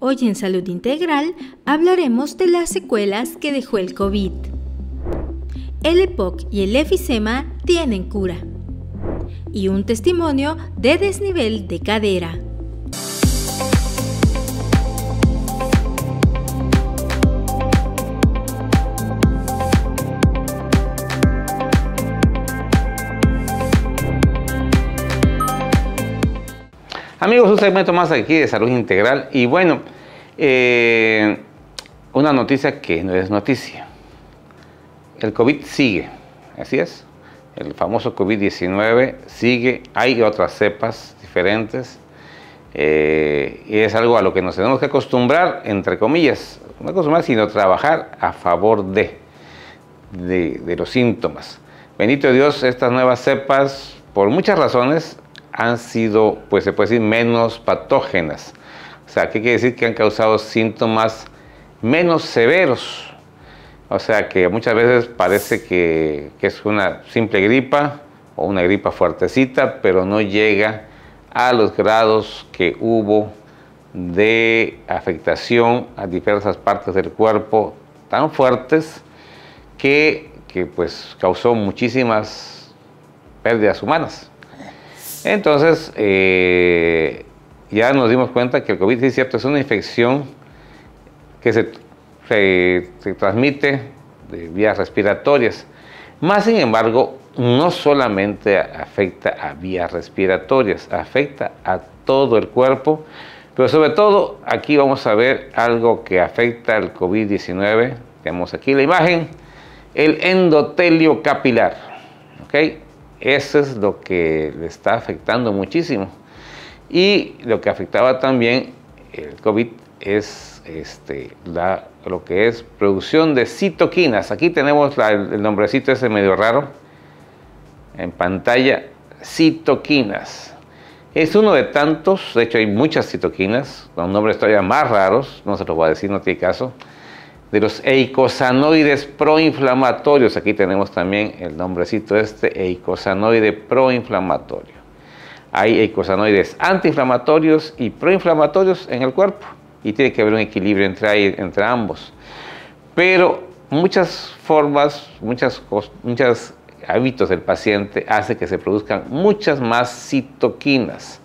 Hoy en Salud Integral hablaremos de las secuelas que dejó el COVID. El EPOC y el enfisema tienen cura. Y un testimonio de desnivel de cadera. Amigos, un segmento más aquí de Salud Integral y bueno, una noticia que no es noticia. El COVID sigue, así es. El famoso COVID-19 sigue, hay otras cepas diferentes y es algo a lo que nos tenemos que acostumbrar, entre comillas, no acostumbrar sino trabajar a favor de los síntomas. Bendito Dios, estas nuevas cepas, por muchas razones, han sido, pues se puede decir, menos patógenas. O sea, ¿qué quiere decir? Que han causado síntomas menos severos. O sea, que muchas veces parece que es una simple gripa o una gripa fuertecita, pero no llega a los grados que hubo de afectación a diversas partes del cuerpo tan fuertes que pues causó muchísimas pérdidas humanas. Entonces, ya nos dimos cuenta que el COVID-19 es una infección que se transmite de vías respiratorias. Más sin embargo, no solamente afecta a vías respiratorias, afecta a todo el cuerpo, pero sobre todo aquí vamos a ver algo que afecta al COVID-19. Tenemos aquí la imagen, el endotelio capilar, ¿ok? Eso es lo que le está afectando muchísimo. Y lo que afectaba también el COVID es lo que es producción de citoquinas. Aquí tenemos el nombrecito ese medio raro en pantalla, citoquinas. Es uno de tantos, de hecho hay muchas citoquinas, con nombres todavía más raros, no se los voy a decir, no tiene caso, de los eicosanoides proinflamatorios. Aquí tenemos también el nombrecito eicosanoide proinflamatorio. Hay eicosanoides antiinflamatorios y proinflamatorios en el cuerpo y tiene que haber un equilibrio entre ambos. Pero muchas formas, muchos hábitos del paciente hace que se produzcan muchas más citoquinas.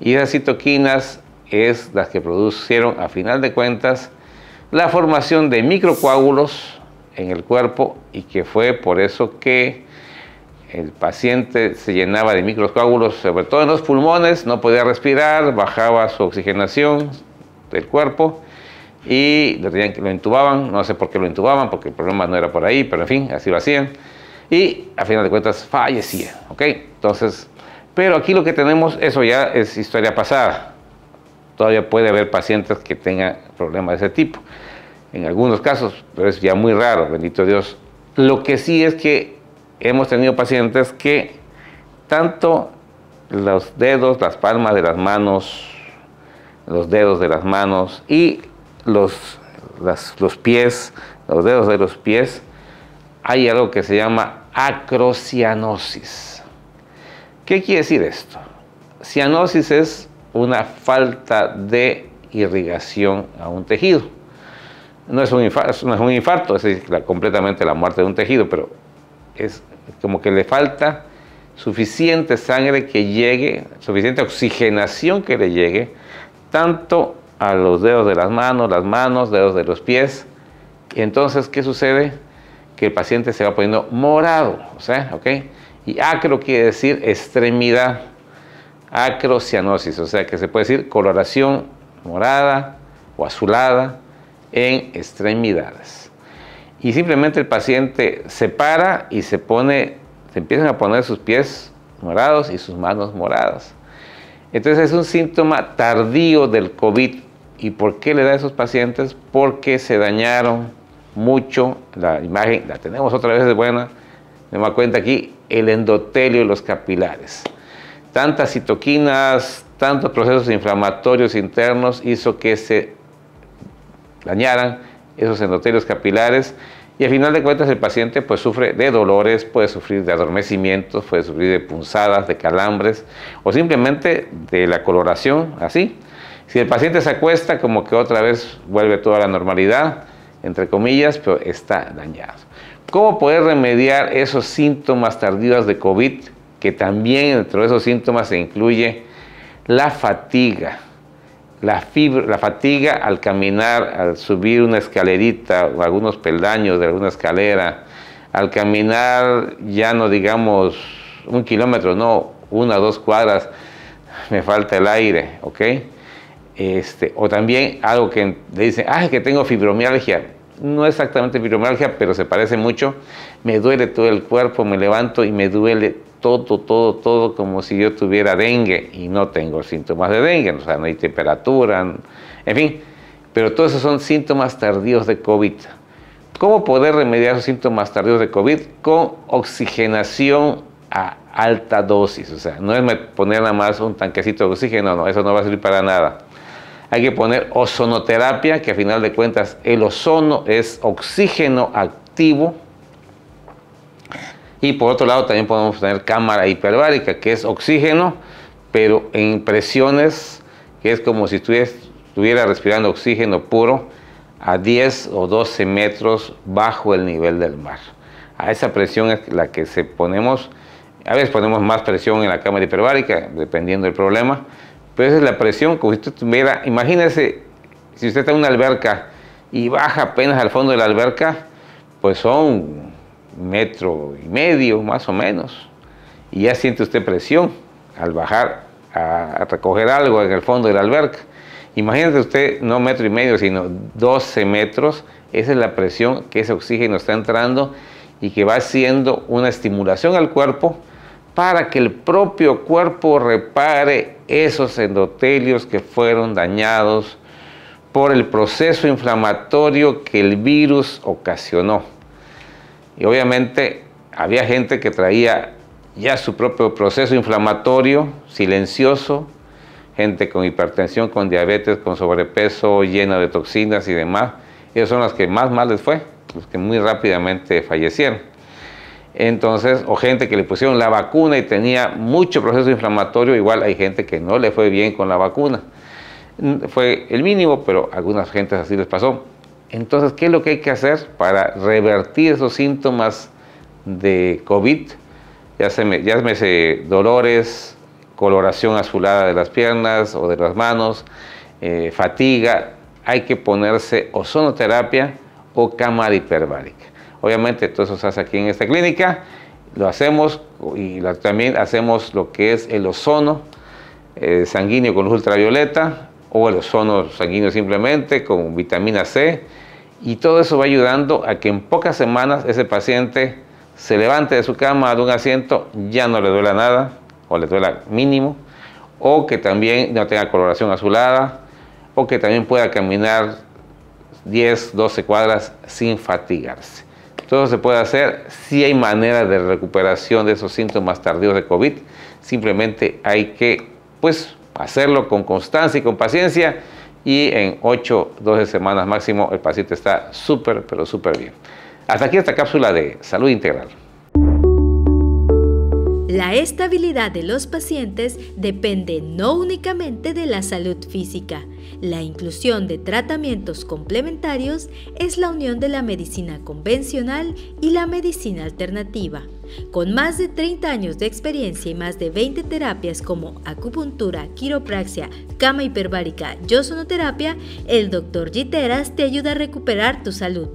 Y esas citoquinas es las que producieron, a final de cuentas, la formación de microcoágulos en el cuerpo, y que fue por eso que el paciente se llenaba de microcoágulos, sobre todo en los pulmones, no podía respirar, bajaba su oxigenación del cuerpo y lo intubaban, no sé por qué lo intubaban, porque el problema no era por ahí, pero en fin, así lo hacían y a final de cuentas fallecía, ¿ok? Entonces, pero aquí lo que tenemos, eso ya es historia pasada. Todavía puede haber pacientes que tengan problemas de ese tipo, en algunos casos, pero es ya muy raro, bendito Dios. Lo que sí es que hemos tenido pacientes que tanto los dedos, las palmas de las manos, los dedos de las manos y los pies, los dedos de los pies, hay algo que se llama acrocianosis. ¿Qué quiere decir esto? Cianosis es una falta de irrigación a un tejido. No es un infarto, es decir, completamente la muerte de un tejido, pero es como que le falta suficiente sangre que llegue, suficiente oxigenación que le llegue, tanto a los dedos de las manos, dedos de los pies. Y entonces, ¿qué sucede? Que el paciente se va poniendo morado, o sea, ¿ok? Y acro quiere decir extremidad. Acrocianosis, o sea que se puede decir coloración morada o azulada en extremidades. Y simplemente el paciente se para y se empiezan a poner sus pies morados y sus manos moradas. Entonces es un síntoma tardío del COVID. ¿Y por qué le da a esos pacientes? Porque se dañaron mucho. La imagen la tenemos otra vez, es buena, me da cuenta aquí, el endotelio y los capilares. Tantas citoquinas, tantos procesos inflamatorios internos hizo que se dañaran esos endotelios capilares y al final de cuentas el paciente pues sufre de dolores, puede sufrir de adormecimientos, puede sufrir de punzadas, de calambres o simplemente de la coloración así Si el paciente se acuesta, como que otra vez vuelve toda la normalidad, entre comillas, pero está dañado. ¿Cómo poder remediar esos síntomas tardíos de COVID? Que también dentro de esos síntomas se incluye la fatiga. La fatiga al caminar, al subir una escalerita o algunos peldaños de alguna escalera, al caminar ya no digamos 1 kilómetro, no, 1 o 2 cuadras, me falta el aire, ¿ok? O también algo que le dicen, ah, que tengo fibromialgia. No exactamente fibromialgia, pero se parece mucho. Me duele todo el cuerpo, me levanto y me duele todo, como si yo tuviera dengue, y no tengo síntomas de dengue, o sea, no hay temperatura, en fin. Pero todos esos son síntomas tardíos de COVID. ¿Cómo poder remediar esos síntomas tardíos de COVID? Con oxigenación a alta dosis, o sea, no es poner nada más un tanquecito de oxígeno, no, eso no va a servir para nada. Hay que poner ozonoterapia, que a final de cuentas el ozono es oxígeno activo. Y por otro lado también podemos tener cámara hiperbárica, que es oxígeno, pero en presiones, que es como si estuviera respirando oxígeno puro a 10 o 12 metros bajo el nivel del mar. A esa presión es la que se ponemos, a veces ponemos más presión en la cámara hiperbárica, dependiendo del problema, pero esa es la presión como si usted tuviera, imagínese, si usted está en una alberca y baja apenas al fondo de la alberca, pues son 1,5 metros más o menos, y ya siente usted presión al bajar a recoger algo en el fondo de la alberca. Imagínese usted no 1,5 metros, sino 12 metros, esa es la presión que ese oxígeno está entrando y que va haciendo una estimulación al cuerpo para que el propio cuerpo repare esos endotelios que fueron dañados por el proceso inflamatorio que el virus ocasionó. Y obviamente había gente que traía ya su propio proceso inflamatorio silencioso, gente con hipertensión, con diabetes, con sobrepeso, llena de toxinas y demás. Ellos son los que más mal les fue, los que muy rápidamente fallecieron. Entonces, o gente que le pusieron la vacuna y tenía mucho proceso inflamatorio, igual hay gente que no le fue bien con la vacuna. Fue el mínimo, pero a algunas gentes así les pasó. Entonces, ¿qué es lo que hay que hacer para revertir esos síntomas de COVID? Llámese dolores, coloración azulada de las piernas o de las manos, fatiga. Hay que ponerse ozonoterapia o cámara hiperbárica. Obviamente, todo eso se hace aquí en esta clínica. Lo hacemos y también hacemos lo que es el ozono sanguíneo con luz ultravioleta o el ozono sanguíneo simplemente con vitamina C. Y todo eso va ayudando a que en pocas semanas ese paciente se levante de su cama, de un asiento, ya no le duela nada, o le duela mínimo, o que también no tenga coloración azulada, o que también pueda caminar 10, 12 cuadras sin fatigarse. Todo se puede hacer, si hay manera de recuperación de esos síntomas tardíos de COVID, simplemente hay que hacerlo con constancia y con paciencia, y en 8, 12 semanas máximo el paciente está súper, pero súper bien. Hasta aquí esta cápsula de Salud Integral. La estabilidad de los pacientes depende no únicamente de la salud física. La inclusión de tratamientos complementarios es la unión de la medicina convencional y la medicina alternativa. Con más de 30 años de experiencia y más de 20 terapias como acupuntura, quiropraxia, cama hiperbárica y ozonoterapia, el Dr. Lliteras te ayuda a recuperar tu salud.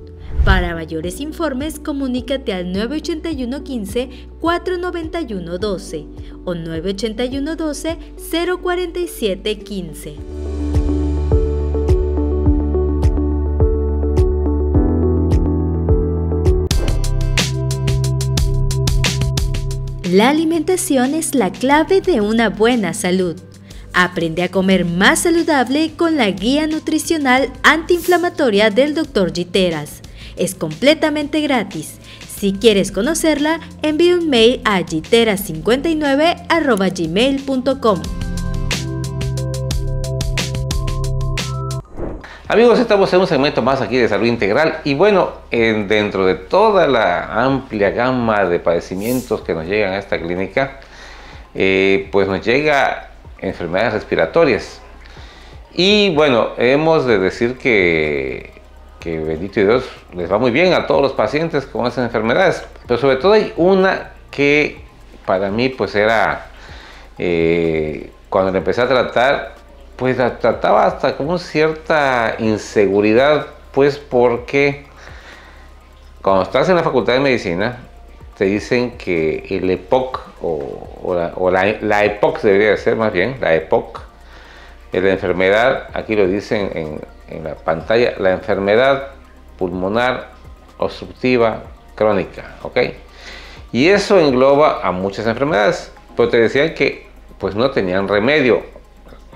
Para mayores informes, comunícate al 981 15 491 12 o 981 12 047 15. La alimentación es la clave de una buena salud. Aprende a comer más saludable con la guía nutricional antiinflamatoria del Dr. Lliteras. Es completamente gratis. Si quieres conocerla, envía un mail a lliteras59@gmail.com. Amigos, estamos en un segmento más aquí de Salud Integral y bueno, dentro de toda la amplia gama de padecimientos que nos llegan a esta clínica, pues nos llega enfermedades respiratorias. Y bueno, hemos de decir que bendito Dios, les va muy bien a todos los pacientes con esas enfermedades, pero sobre todo hay una que para mí pues era, cuando la empecé a tratar, pues la trataba hasta con cierta inseguridad, pues porque cuando estás en la facultad de medicina te dicen que el EPOC, o la EPOC debería ser más bien, la EPOC, es la enfermedad, aquí lo dicen en la pantalla, la enfermedad pulmonar obstructiva crónica, ¿ok? Y eso engloba a muchas enfermedades, pero te decían que pues no tenían remedio,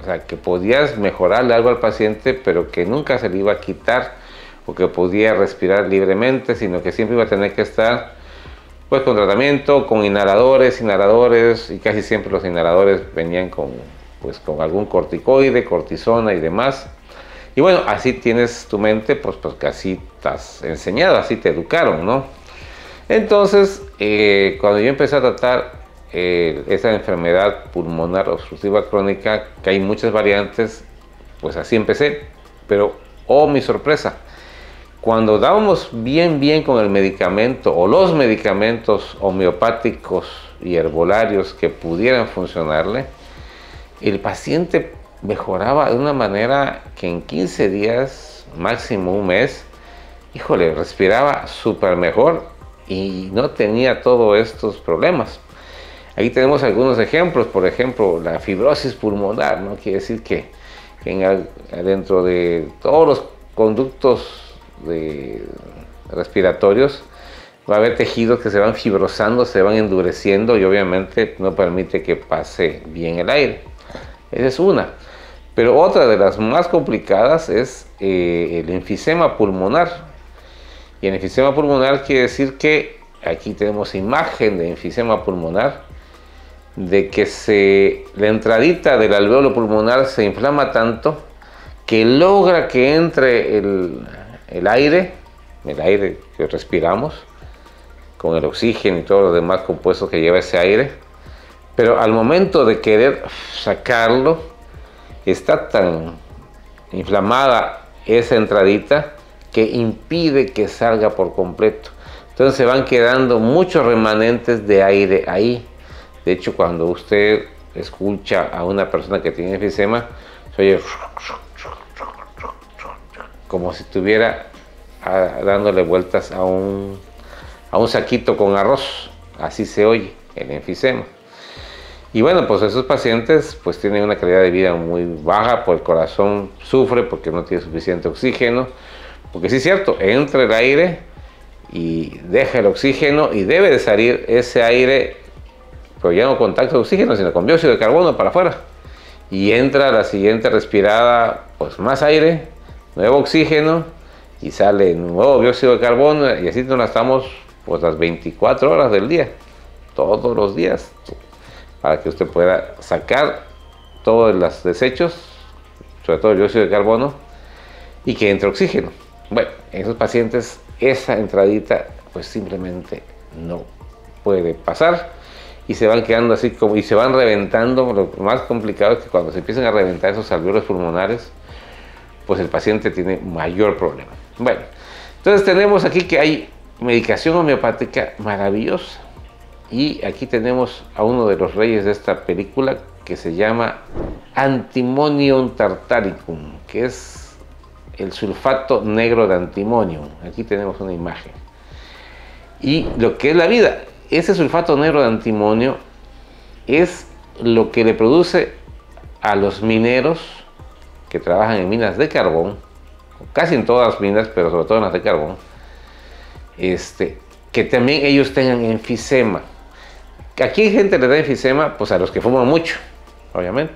o sea, que podías mejorarle algo al paciente, pero que nunca se le iba a quitar, o que podía respirar libremente, sino que siempre iba a tener que estar pues con tratamiento, con inhaladores, y casi siempre los inhaladores venían con, pues, con algún corticoide, cortisona y demás. Y bueno, así tienes tu mente, pues porque así estás enseñado, así te educaron, ¿no? Entonces, cuando yo empecé a tratar esa enfermedad pulmonar obstructiva crónica, que hay muchas variantes, pues así empecé. Pero, oh mi sorpresa, cuando dábamos bien con el medicamento o los medicamentos homeopáticos y herbolarios que pudieran funcionarle, el paciente mejoraba de una manera que en 15 días, máximo un mes, híjole, respiraba súper mejor y no tenía todos estos problemas. Aquí tenemos algunos ejemplos, por ejemplo, la fibrosis pulmonar, ¿no? Quiere decir que dentro de todos los conductos respiratorios va a haber tejidos que se van fibrosando, se van endureciendo y obviamente no permite que pase bien el aire. Esa es una. Pero otra de las más complicadas es el enfisema pulmonar. Y el enfisema pulmonar quiere decir que, aquí tenemos imagen de enfisema pulmonar, de que la entradita del alveolo pulmonar se inflama tanto que logra que entre el aire que respiramos, con el oxígeno y todos los demás compuestos que lleva ese aire, pero al momento de querer sacarlo, está tan inflamada esa entradita que impide que salga por completo. Entonces se van quedando muchos remanentes de aire ahí. De hecho, cuando usted escucha a una persona que tiene enfisema, se oye como si estuviera dándole vueltas a un saquito con arroz. Así se oye el enfisema. Y bueno, pues esos pacientes pues tienen una calidad de vida muy baja, porque el corazón sufre, porque no tiene suficiente oxígeno, porque sí es cierto, entra el aire y deja el oxígeno y debe de salir ese aire, pero ya no con contacto de oxígeno, sino con dióxido de carbono para afuera. Y entra la siguiente respirada, pues más aire, nuevo oxígeno y sale nuevo dióxido de carbono, y así nos la estamos pues las 24 horas del día, todos los días, para que usted pueda sacar todos los desechos, sobre todo el dióxido de carbono, y que entre oxígeno. Bueno, en esos pacientes esa entradita pues simplemente no puede pasar y se van quedando así como, y se van reventando. Lo más complicado es que cuando se empiezan a reventar esos alveolos pulmonares, pues el paciente tiene mayor problema. Bueno, entonces tenemos aquí que hay medicación homeopática maravillosa. Y aquí tenemos a uno de los reyes de esta película, que se llama Antimonium Tartaricum, que es el sulfato negro de antimonio. Aquí tenemos una imagen. Y lo que es la vida, ese sulfato negro de antimonio es lo que le produce a los mineros que trabajan en minas de carbón, casi en todas las minas, pero sobre todo en las de carbón, que también ellos tengan enfisema. Aquí hay gente que le da enfisema, pues a los que fuman mucho, obviamente.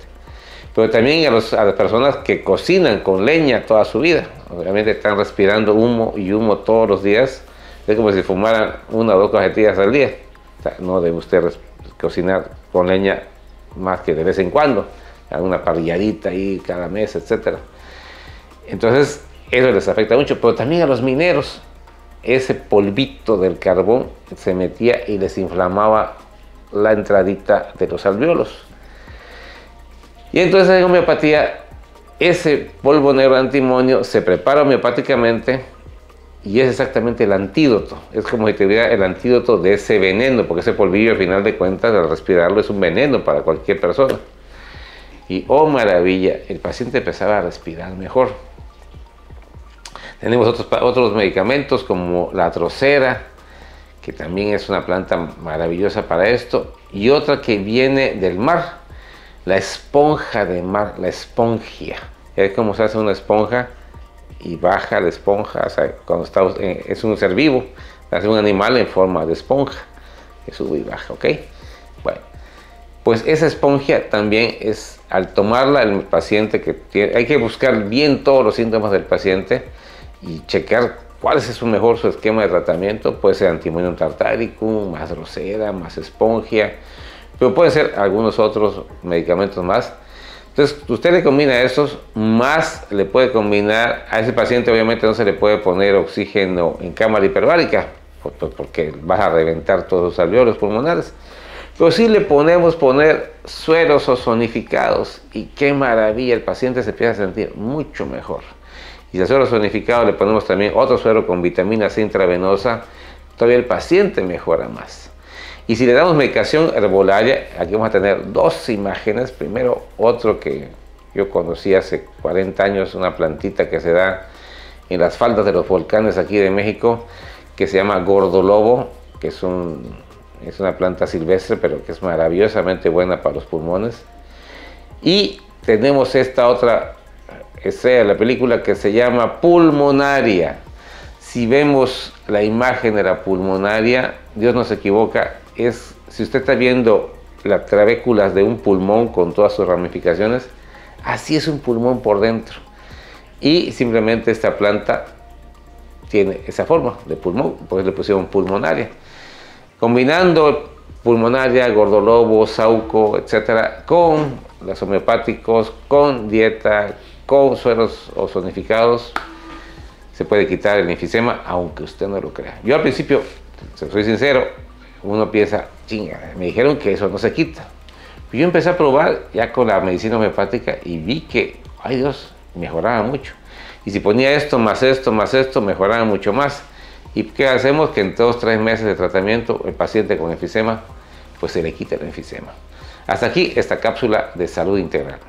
Pero también a las personas que cocinan con leña toda su vida. Obviamente están respirando humo y humo todos los días. Es como si fumaran una o dos cajetillas al día. O sea, no debe usted cocinar con leña más que de vez en cuando. Alguna parrilladita ahí cada mes, etc. Entonces, eso les afecta mucho. Pero también a los mineros. Ese polvito del carbón se metía y les inflamaba la entradita de los alveolos. Y entonces en homeopatía Ese polvo negro de antimonio se prepara homeopáticamente y es exactamente el antídoto. Es como si tuviera el antídoto de ese veneno, porque ese polvillo al final de cuentas al respirarlo es un veneno para cualquier persona. Y oh maravilla, el paciente empezaba a respirar mejor. Tenemos otros medicamentos como la trocera, que también es una planta maravillosa para esto, y otra que viene del mar, la esponja de mar, la espongia. Es como se hace una esponja y baja la esponja, o sea, cuando está, es un ser vivo, hace un animal en forma de esponja, que sube y baja, ¿ok? Bueno, pues esa esponja también es, al tomarla el paciente que tiene, hay que buscar bien todos los síntomas del paciente y checar cuál es su esquema de tratamiento. Puede ser Antimonium Tartaricum, más rosera, más espongia, pero pueden ser algunos otros medicamentos más. Entonces, usted le combina esos, más le puede combinar a ese paciente. Obviamente no se le puede poner oxígeno en cámara hiperbárica, porque vas a reventar todos los alveolos pulmonares, pero sí le podemos poner sueros ozonificados, y qué maravilla, el paciente se empieza a sentir mucho mejor. Y al suero zonificado le ponemos también otro suero con vitamina C intravenosa, todavía el paciente mejora más. Y si le damos medicación herbolaria, aquí vamos a tener dos imágenes. Primero, otro que yo conocí hace 40 años, una plantita que se da en las faldas de los volcanes aquí de México, que se llama gordolobo, que es, una planta silvestre, pero que es maravillosamente buena para los pulmones. Y tenemos esta otra, esa es la película, que se llama Pulmonaria. Si vemos la imagen de la pulmonaria, Dios no se equivoca, es, si usted está viendo las trabéculas de un pulmón con todas sus ramificaciones, así es un pulmón por dentro, y simplemente esta planta tiene esa forma de pulmón, pues le pusieron Pulmonaria. Combinando Pulmonaria, gordolobo, sauco, etcétera, con los homeopáticos, con dieta, con sueros ozonificados, se puede quitar el enfisema, aunque usted no lo crea. Yo al principio, soy sincero, uno piensa, chinga, me dijeron que eso no se quita. Yo empecé a probar ya con la medicina homeopática y vi que, ay Dios, mejoraba mucho. Y si ponía esto, más esto, más esto, mejoraba mucho más. ¿Y qué hacemos? Que en 2 o 3 meses de tratamiento, el paciente con enfisema, pues se le quita el enfisema. Hasta aquí esta cápsula de Salud Integral.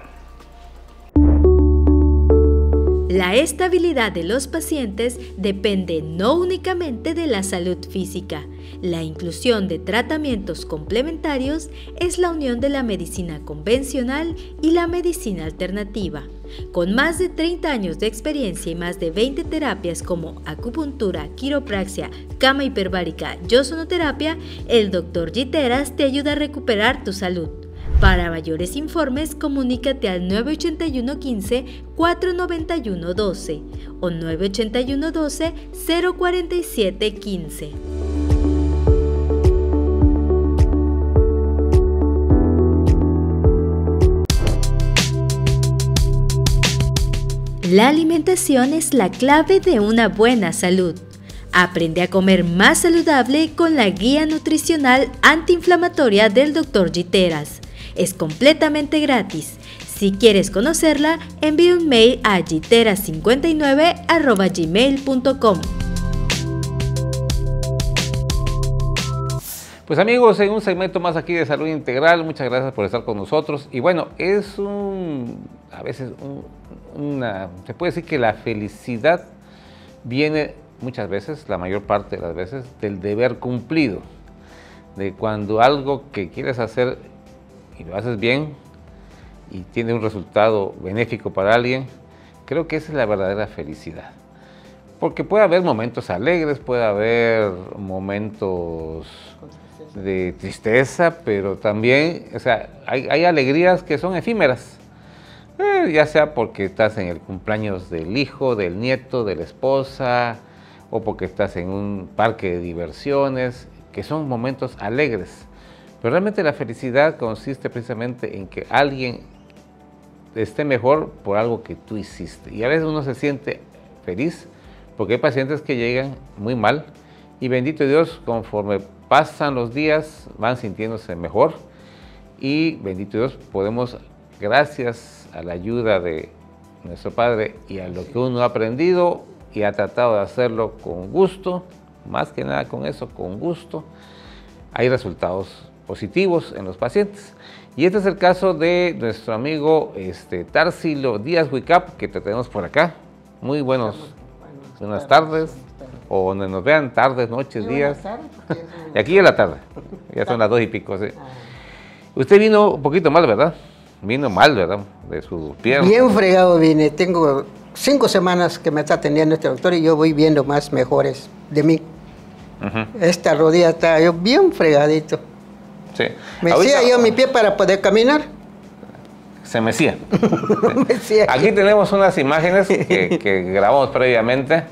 La estabilidad de los pacientes depende no únicamente de la salud física. La inclusión de tratamientos complementarios es la unión de la medicina convencional y la medicina alternativa. Con más de 30 años de experiencia y más de 20 terapias como acupuntura, quiropraxia, cama hiperbárica y ozonoterapia, el Dr. Lliteras te ayuda a recuperar tu salud. Para mayores informes, comunícate al 981 15 491 12 o 981 12 047 15. La alimentación es la clave de una buena salud. Aprende a comer más saludable con la guía nutricional antiinflamatoria del Dr. Lliteras. Es completamente gratis. Si quieres conocerla, envía un mail a lliteras59@gmail.com. Pues amigos, en un segmento más aquí de Salud Integral, muchas gracias por estar con nosotros. Y bueno, es se puede decir que la felicidad viene muchas veces, la mayor parte de las veces, del deber cumplido. De cuando algo que quieres hacer y lo haces bien y tiene un resultado benéfico para alguien, creo que esa es la verdadera felicidad. Porque puede haber momentos alegres, puede haber momentos de tristeza, pero también, o sea, hay alegrías que son efímeras. Ya sea porque estás en el cumpleaños del hijo, del nieto, de la esposa, o porque estás en un parque de diversiones, que son momentos alegres. Pero realmente la felicidad consiste precisamente en que alguien esté mejor por algo que tú hiciste. Y a veces uno se siente feliz porque hay pacientes que llegan muy mal y bendito Dios, conforme pasan los días van sintiéndose mejor y bendito Dios podemos, gracias a la ayuda de nuestro padre, y a lo que uno ha aprendido y ha tratado de hacerlo con gusto, más que nada con eso, con gusto, hay resultados positivos en los pacientes. Y este es el caso de nuestro amigo Tarcilo Díaz Wicab, que te tenemos por acá. Muy buenas tardes, o donde nos vean, tardes, noches, días. Y aquí es la tarde, ya son las 2 y pico. ¿Sí? Usted vino un poquito mal, ¿verdad? Vino mal, ¿verdad? De su pierna. Bien fregado vine. Tengo 5 semanas que me está atendiendo este doctor y yo voy viendo más mejores de mí. Uh-huh. Esta rodilla está yo bien fregadito. Sí. Me hacía yo mi pie para poder caminar. Se mecía. Sí. Aquí tenemos unas imágenes que grabamos previamente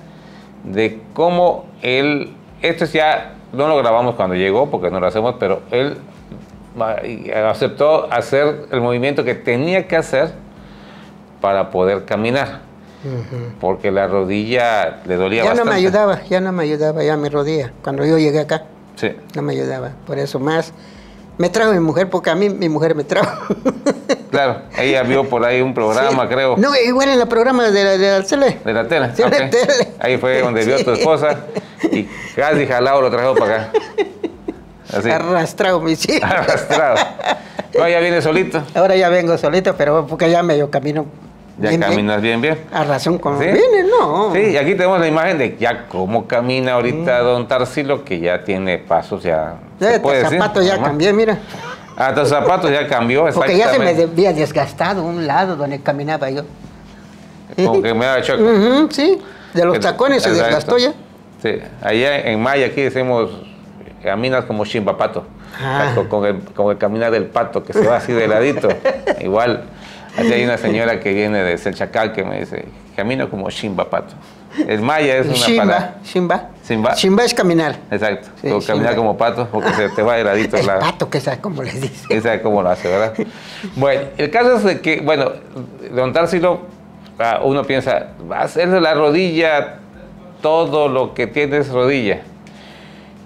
de cómo él... Esto ya no lo grabamos cuando llegó porque no lo hacemos, pero él... aceptó hacer el movimiento que tenía que hacer para poder caminar, porque la rodilla le dolía ya bastante. Ya no me ayudaba ya mi rodilla, cuando yo llegué acá, sí. No me ayudaba, por eso más me trajo mi mujer, porque a mí mi mujer me trajo. Claro, ella vio por ahí un programa, sí. Creo. No, igual en el programa de la tele. De la tele, okay. Tele. Ahí fue donde vio a tu esposa y casi jalado lo trajo para acá. Así. Arrastrado, mi chico. Arrastrado. No, ya viene solito. Ahora ya vengo solito, pero porque ya medio camino. Ya bien, caminas bien. A razón con ¿sí? Viene, no. Sí, y aquí tenemos la imagen de ya cómo camina ahorita don Tarcilo, que ya tiene pasos, ya. Ya tus zapatos ya cambié, mira. Ah, tus zapatos ya cambió, exactamente. Porque ya se me había desgastado un lado donde caminaba yo. Como que me daba choque. Sí, de los tacones se desgastó ya. Sí, allá en Maya aquí decimos... Caminas como chimbapato, con el caminar del pato, que se va así de ladito. Igual, allí hay una señora que viene de Selchacal que me dice, camino como chimbapato. El maya es una palabra. Chimba es caminar. Exacto, sí, o caminar chimba. Como pato, porque se te va de ladito. El pato, que sabe cómo les dice. Que sabe cómo lo hace, ¿verdad? Bueno, el caso es de que, bueno, don Tarcilo, uno piensa, va a hacerle la rodilla, todo lo que tiene es rodilla.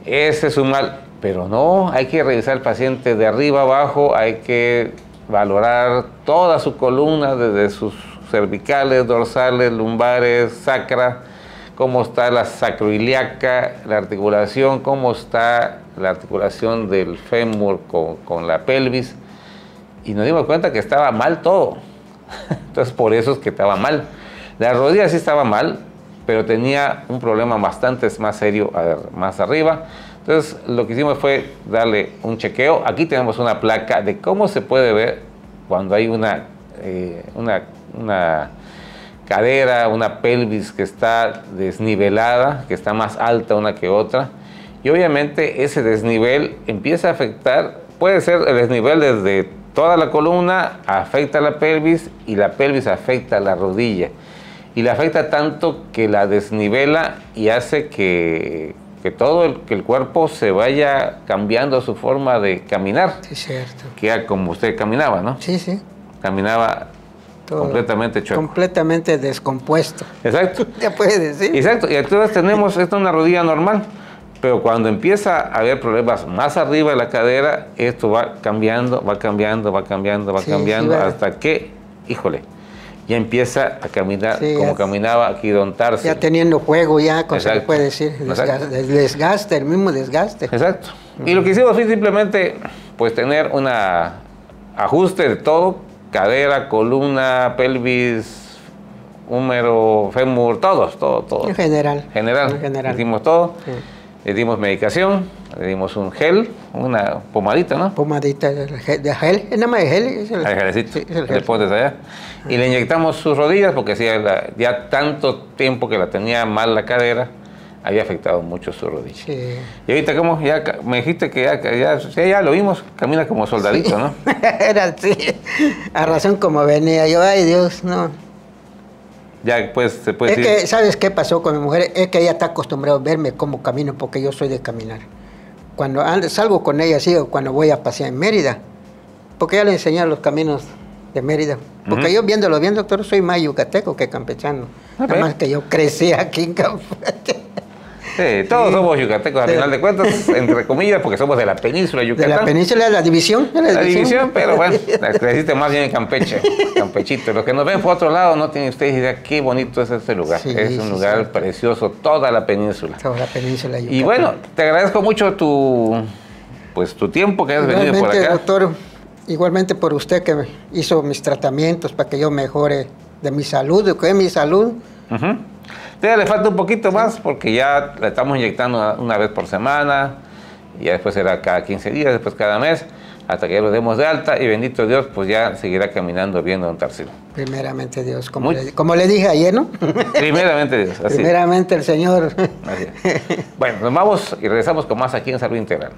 Ese es un mal, pero no, hay que revisar al paciente de arriba abajo, hay que valorar toda su columna, desde sus cervicales, dorsales, lumbares, sacra, cómo está la sacroiliaca, la articulación, cómo está la articulación del fémur con la pelvis, y nos dimos cuenta que estaba mal todo, entonces por eso es que estaba mal. La rodilla sí estaba mal, pero tenía un problema bastante más serio más arriba. Entonces, lo que hicimos fue darle un chequeo. Aquí tenemos una placa de cómo se puede ver cuando hay una cadera, una pelvis que está desnivelada, que está más alta una que otra. Y obviamente ese desnivel empieza a afectar, puede ser el desnivel desde toda la columna, afecta a la pelvis y la pelvis afecta a la rodilla. Y le afecta tanto que la desnivela y hace que todo el cuerpo se vaya cambiando su forma de caminar. Sí, cierto. Que como usted caminaba, ¿no? Sí, sí. Caminaba todo completamente chueco. Completamente descompuesto. Exacto. Ya puede decir. Exacto. Y entonces tenemos esta una rodilla normal, pero cuando empieza a haber problemas más arriba de la cadera, esto va cambiando, sí, hasta que, híjole, ya empieza a caminar como caminaba aquí don Tarcilo. Ya teniendo juego ya, como se le puede decir, desgaste, el mismo desgaste. Exacto. Y lo que hicimos fue simplemente pues tener un ajuste de todo, cadera, columna, pelvis, húmero, fémur, todo. En general. En general. Hicimos todo. Sí. Le dimos medicación, le dimos un gel, una pomadita, ¿no? Pomadita de gel, nada más de gel. El gel. Allá. Y le inyectamos sus rodillas porque ya tanto tiempo que la tenía mal la cadera, había afectado mucho su rodilla. Sí. Y ahorita como ya me dijiste que ya lo vimos, camina como soldadito, sí. ¿No? Era así, a razón como venía yo, ay Dios, no. Ya, pues, se puede decir. Que, ¿sabes qué pasó con mi mujer? Es que ella está acostumbrada a verme cómo camino, porque yo soy de caminar. Cuando salgo con ella, sí, o cuando voy a pasear en Mérida, porque ella le enseñó los caminos de Mérida. Porque yo viendo, doctor, soy más yucateco que campechano. Nada más que yo crecí aquí en Campeche. Sí, todos somos yucatecos, al final de cuentas, entre comillas, porque somos de la península de Yucatán. De la península, de la división. Pero bueno, existe más bien en Campeche, Campechito. Los que nos ven por otro lado, no tienen ustedes idea qué bonito es este lugar. Sí, es un lugar precioso, toda la península. Toda la península de Yucatán. Y bueno, te agradezco mucho tu tiempo que has venido por acá. Doctor, igualmente por usted que hizo mis tratamientos para que yo mejore de mi salud, Ajá. Todavía le falta un poquito más porque ya la estamos inyectando una vez por semana, y ya después será cada 15 días, después cada mes, hasta que ya lo demos de alta y bendito Dios, pues ya seguirá caminando bien don Tarcilo. Primeramente Dios, como le dije ayer, ¿no? Primeramente Dios. Así. Primeramente el Señor. Así es. Bueno, nos vamos y regresamos con más aquí en Salud Integral.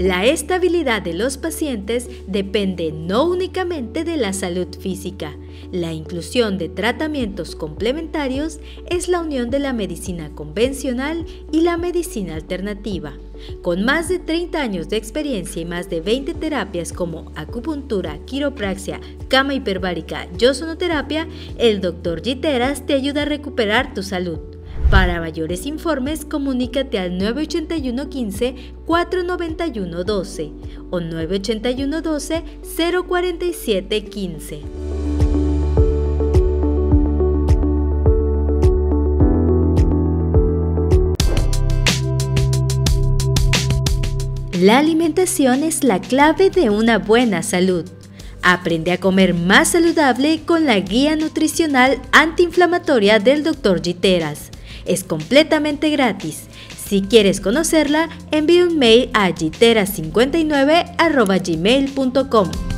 La estabilidad de los pacientes depende no únicamente de la salud física. La inclusión de tratamientos complementarios es la unión de la medicina convencional y la medicina alternativa. Con más de 30 años de experiencia y más de 20 terapias como acupuntura, quiropraxia, cámara hiperbárica y ozonoterapia, el Dr. Lliteras te ayuda a recuperar tu salud. Para mayores informes, comunícate al 981 15 491 12 o 981 12 047 15. La alimentación es la clave de una buena salud. Aprende a comer más saludable con la guía nutricional antiinflamatoria del Dr. Lliteras. Es completamente gratis. Si quieres conocerla, envía un mail a lliteras59@gmail.com.